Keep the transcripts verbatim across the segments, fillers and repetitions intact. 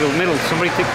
go middle. Somebody take...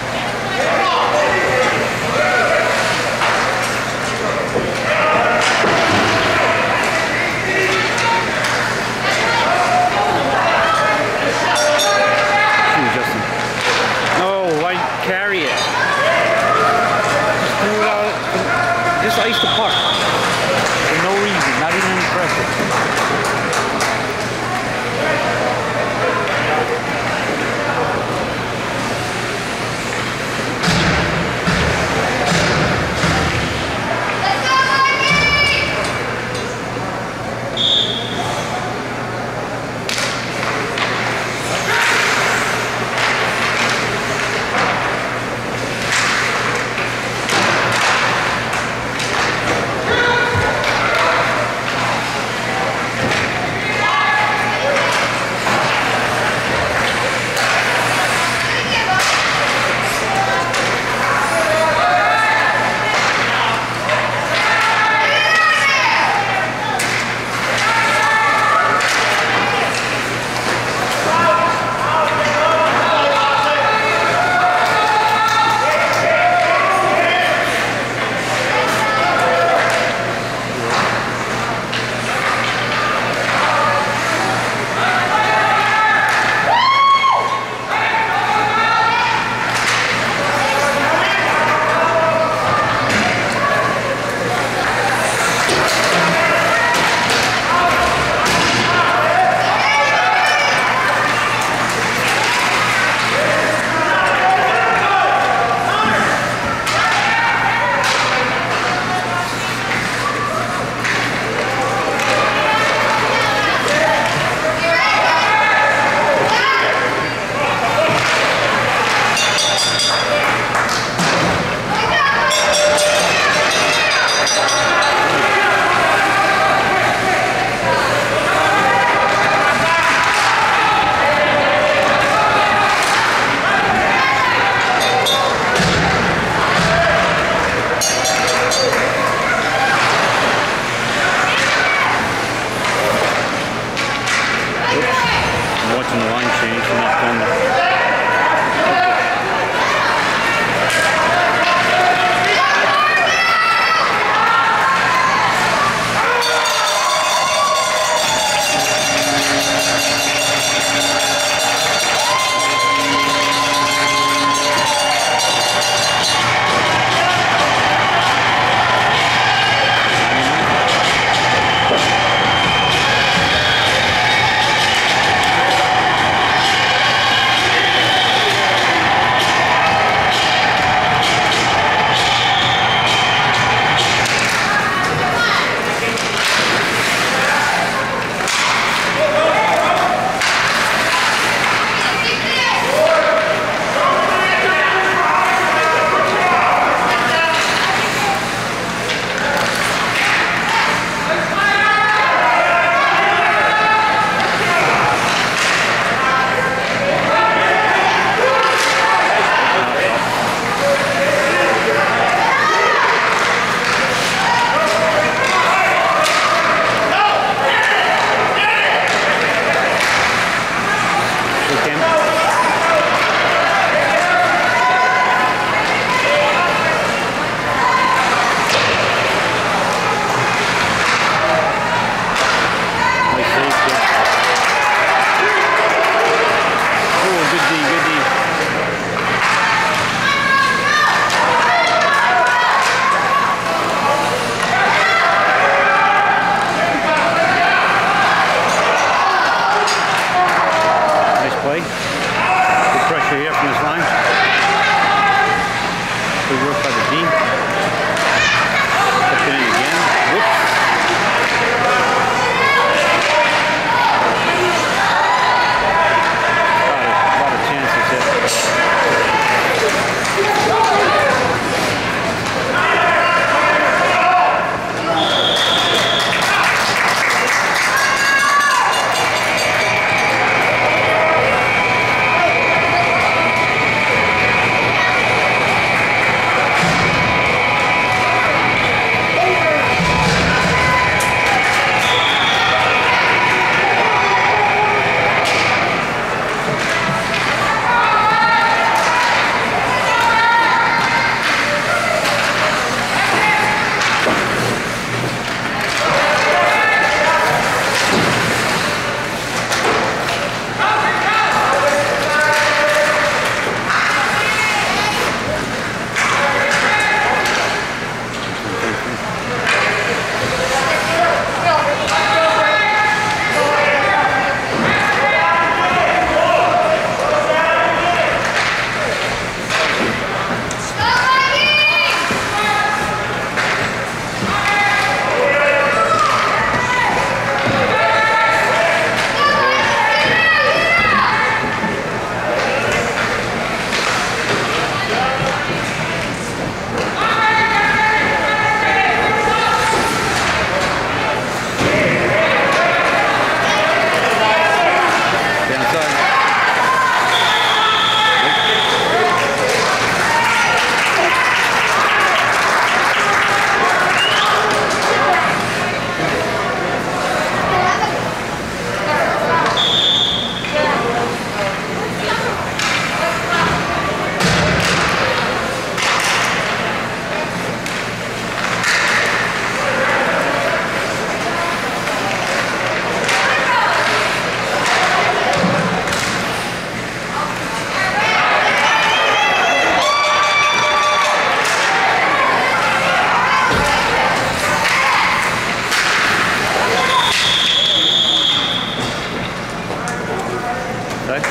say?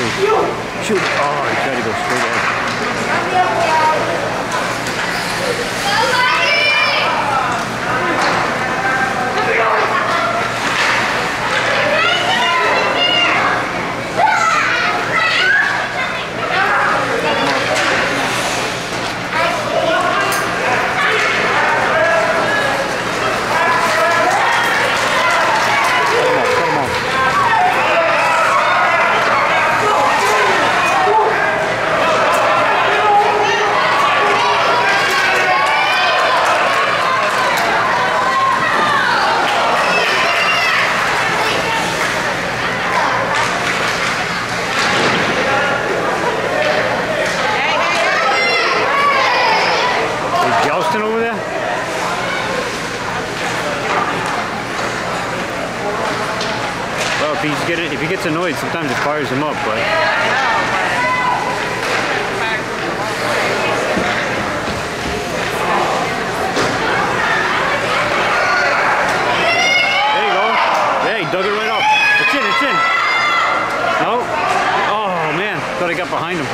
shoot, shoot. Oh, he tried to go straight at him. Over there? Well, if he's get it, if he gets annoyed, sometimes it fires him up, but. There you go. Yeah, he dug it right up. It's in, it's in. No? Oh man, thought I got behind him.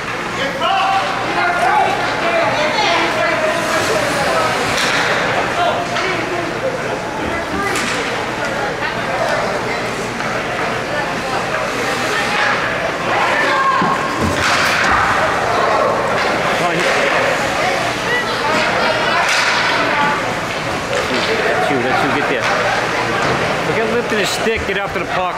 His stick, get after the puck.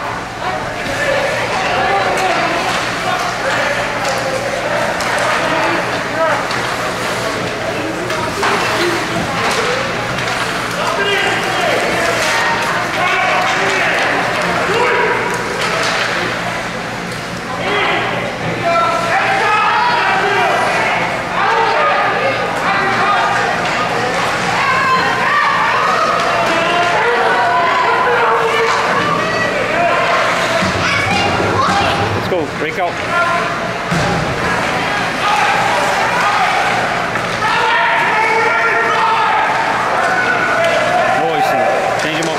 Break out. Noise. Change him up.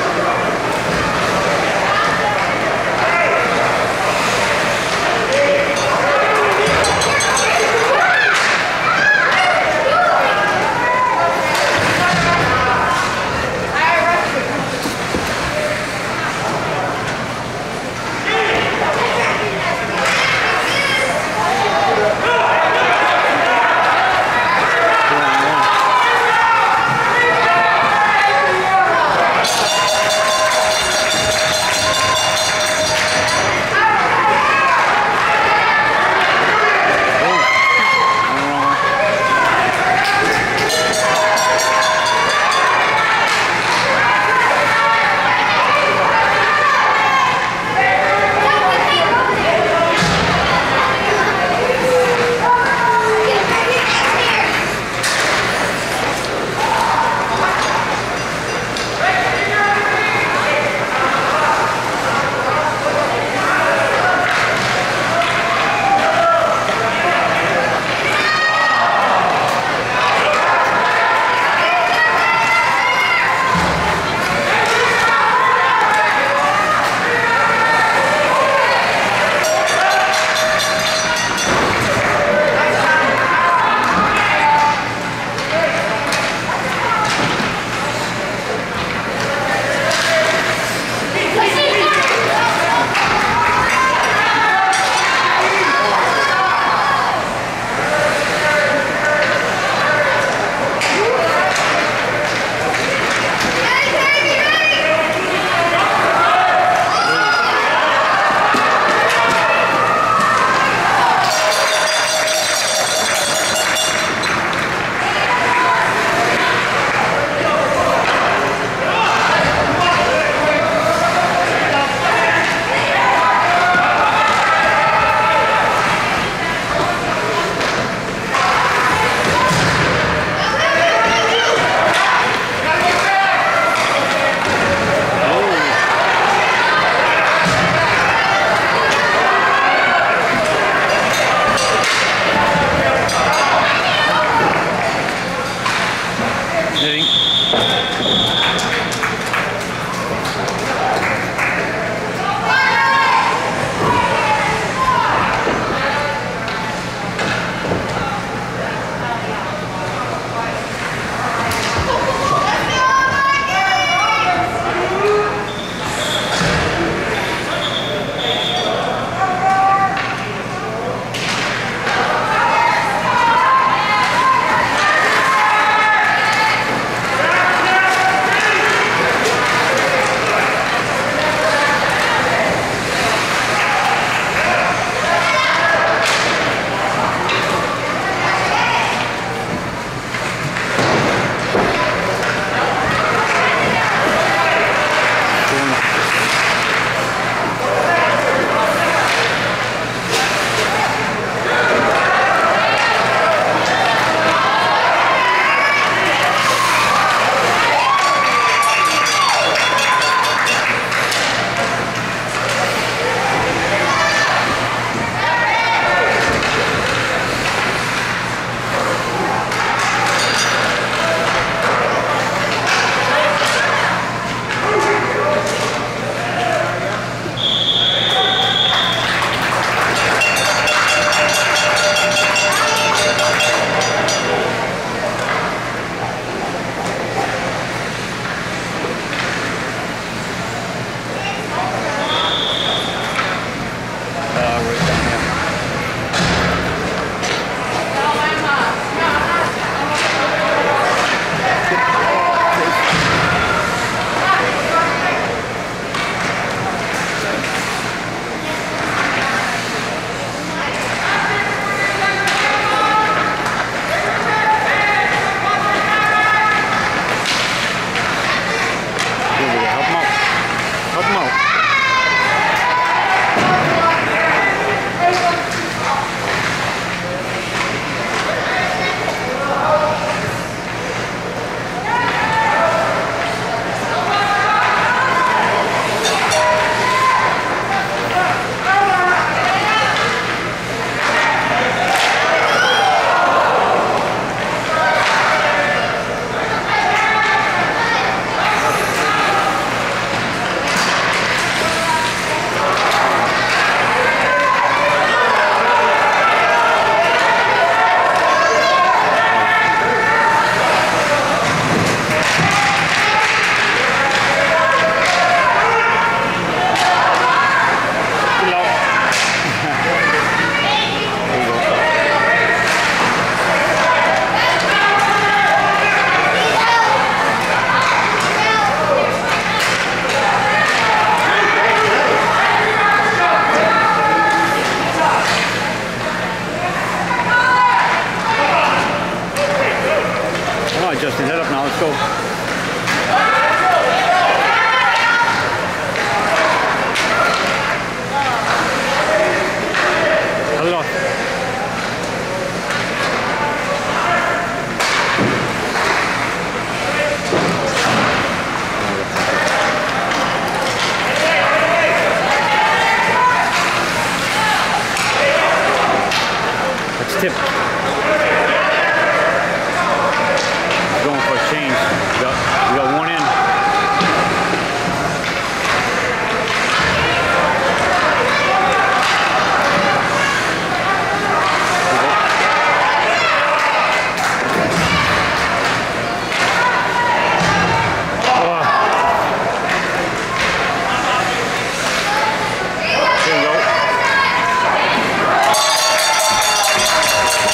tip. Going for a change. We got, we got one in. Let's go.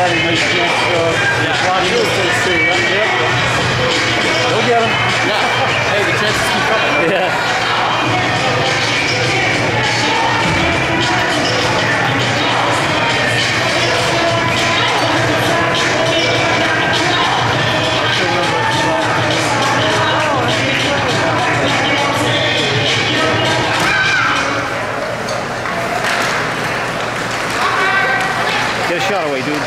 got a nice chance to slot you with those two, right? Yep. Go get him. Yeah. Hey, the chances keep coming. Yeah. Get a shot away, dude.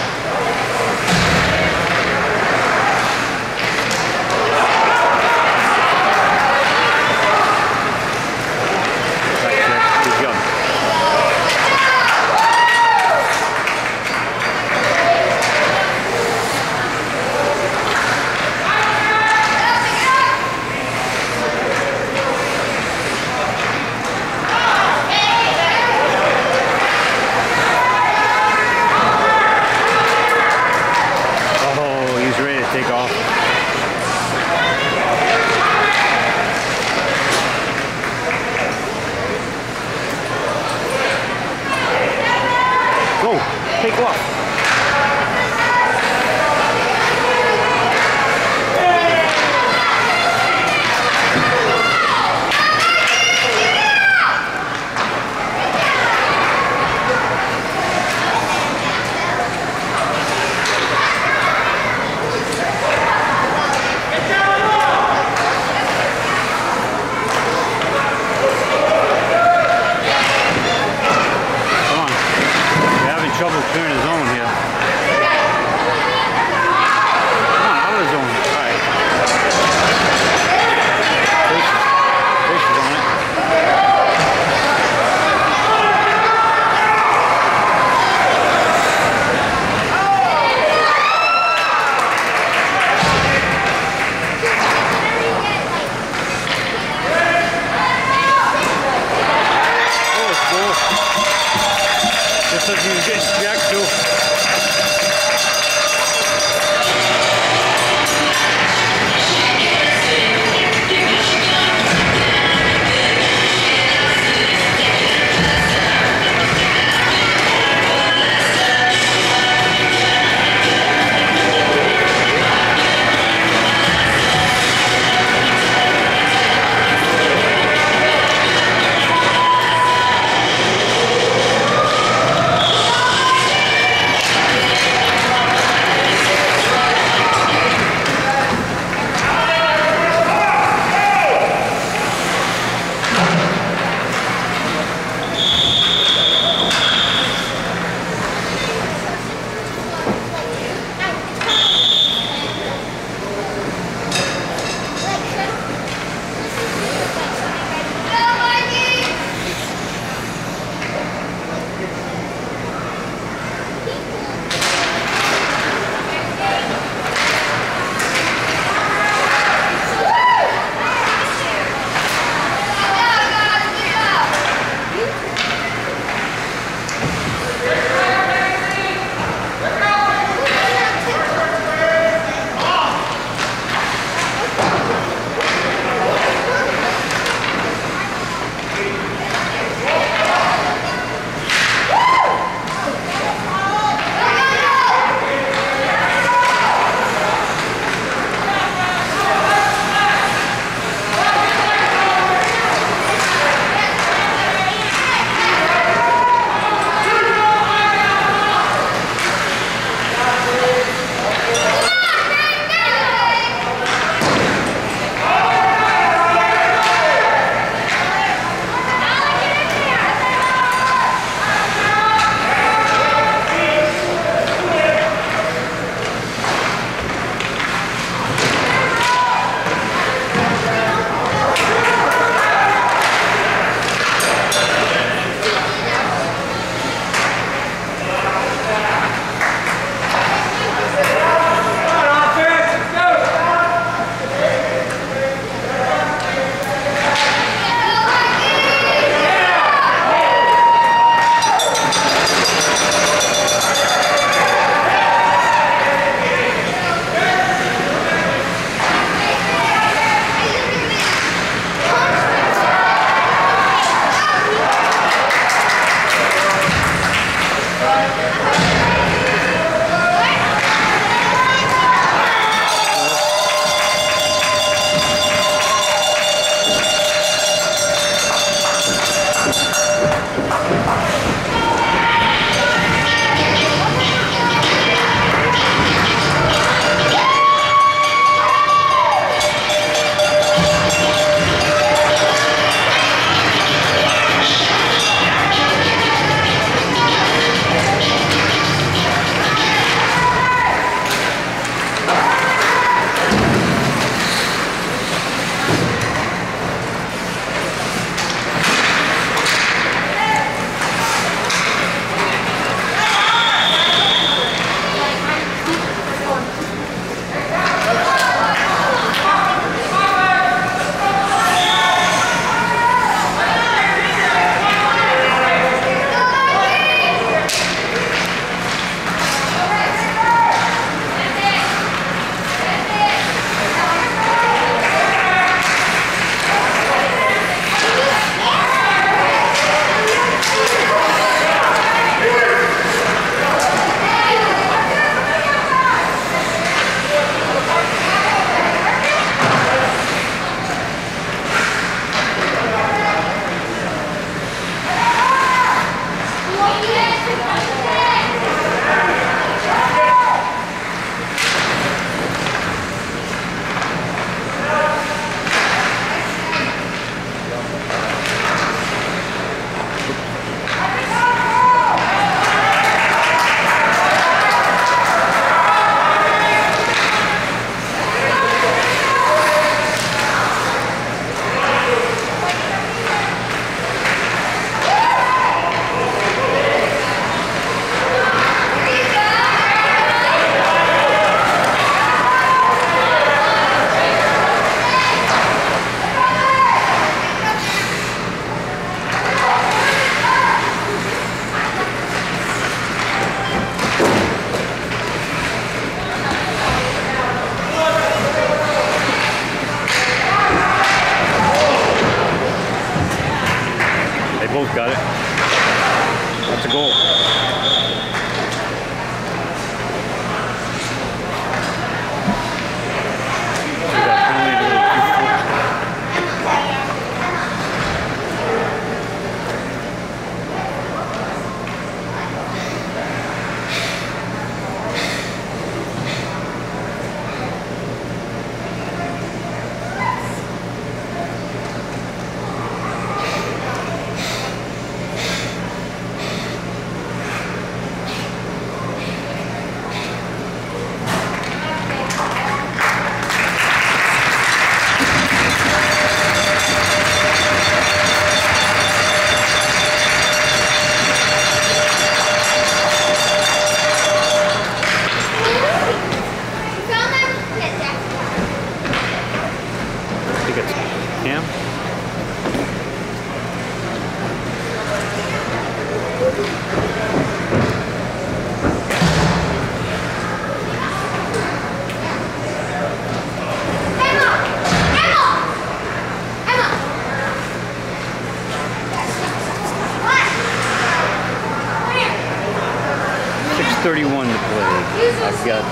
I've got uh,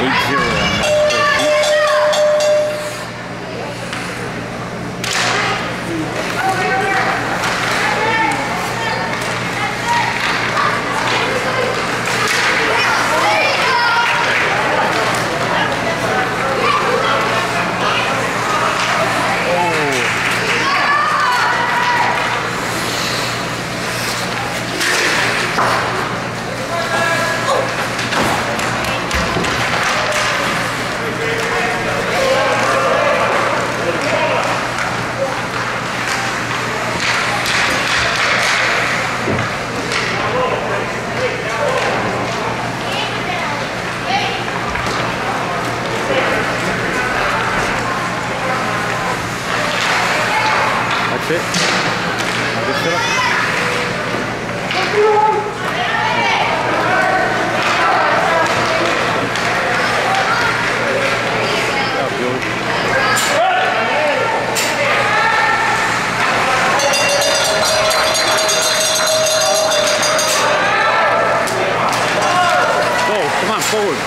eight zero on that. It. I'll just shut up. Go, come on, forward.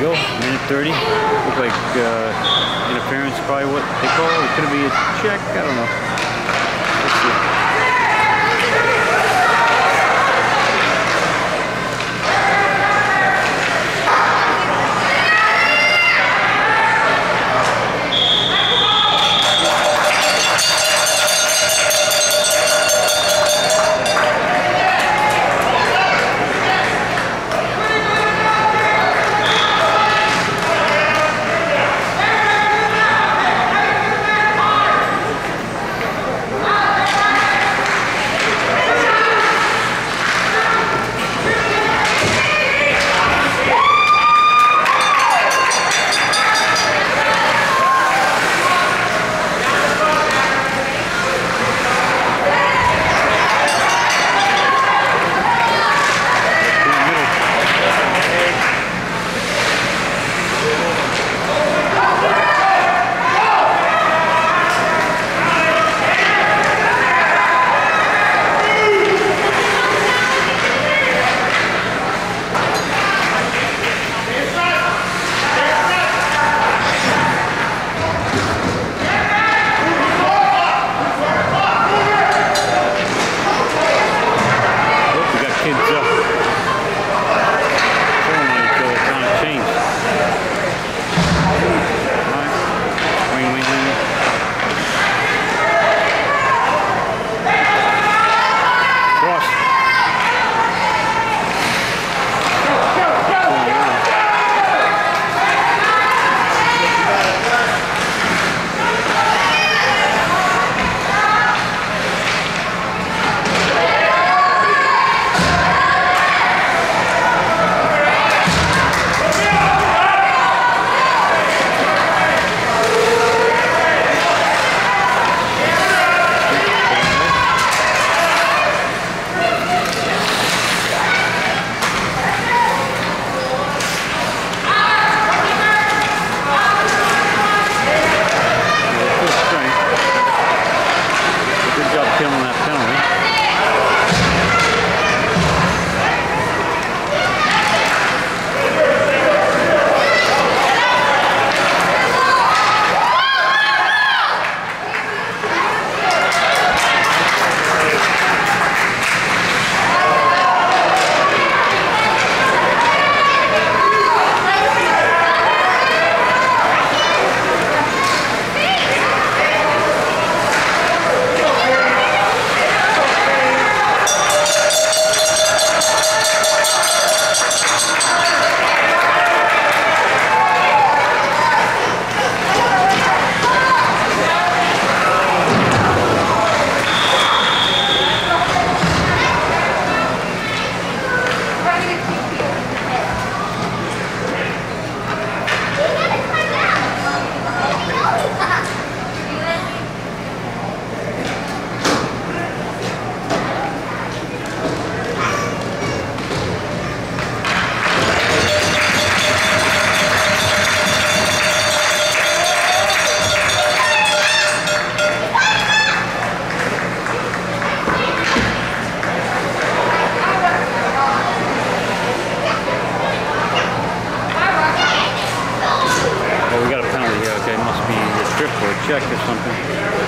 Go, minute thirty. Look like uh, interference, probably what they call it. Could it be a check? I don't know. Let's see. check or something.